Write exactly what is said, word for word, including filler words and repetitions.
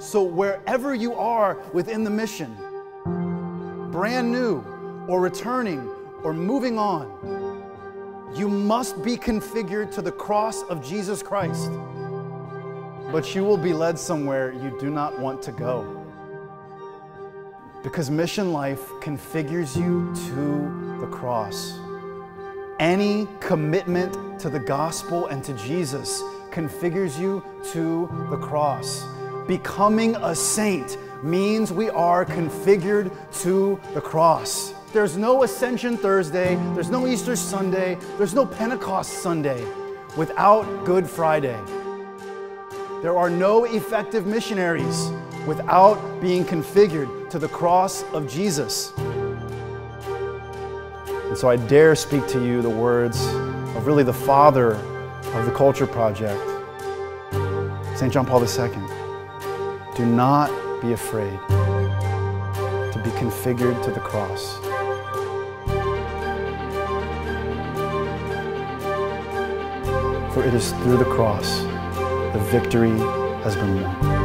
So wherever you are within the mission, brand new or returning or moving on, you must be configured to the cross of Jesus Christ. But you will be led somewhere you do not want to go. Because mission life configures you to the cross. Any commitment to the gospel and to Jesus configures you to the cross. Becoming a saint means we are configured to the cross. There's no Ascension Thursday, there's no Easter Sunday, there's no Pentecost Sunday without Good Friday. There are no effective missionaries without being configured to the cross of Jesus. And so I dare speak to you the words of really the father of the Culture Project, Saint John Paul the Second. Do not be afraid to be configured to the cross. For it is through the cross the victory has been won.